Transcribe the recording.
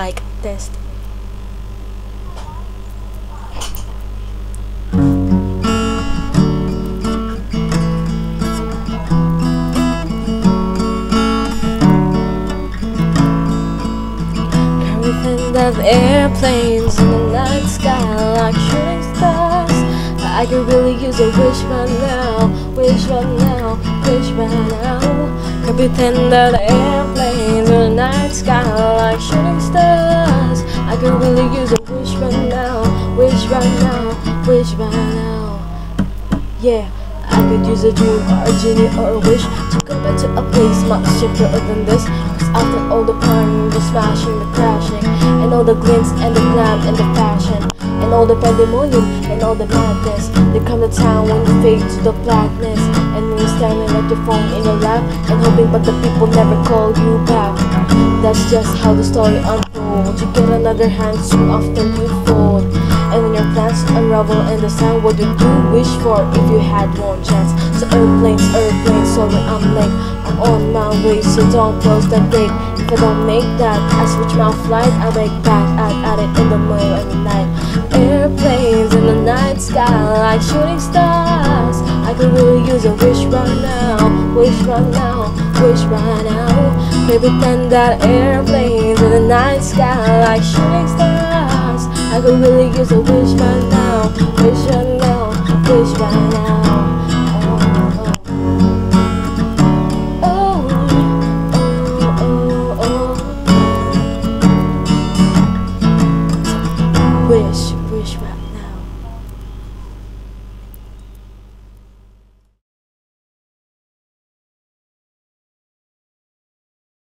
mic test. Current of airplanes in the night sky like shooting stars. I could really use a wish right now, wish right now, wish right now. Could pretend that airplanes in the night sky like shooting stars. I could really use a wish right now, wish right now, wish right now. Yeah, I could use a dream or a genie or a wish to go back to a place much simpler than this. Cause after all the partying, the smashing, the crashing, and all the glints and the glam and the fashion, and all the pandemonium and all the madness, they come to town when you fade to the blackness. And when you're standing like your phone in your lap and hoping but the people never call you back. That's just how the story unfolds. You get another hand so often you fall, and when your plans unravel and understand what you do wish for if you had one chance. So airplanes, airplanes, sorry I'm late, I'm on my way so don't close that gate. If I don't make that, I switch my flight, I make back at it in the middle of the night. Airplanes in the night sky like shooting stars. I could really use a wish right now, wish right now, wish right now. Maybe pretend that airplanes in the night sky like shooting stars. I could really use a wish right now, wish right now, wish right now.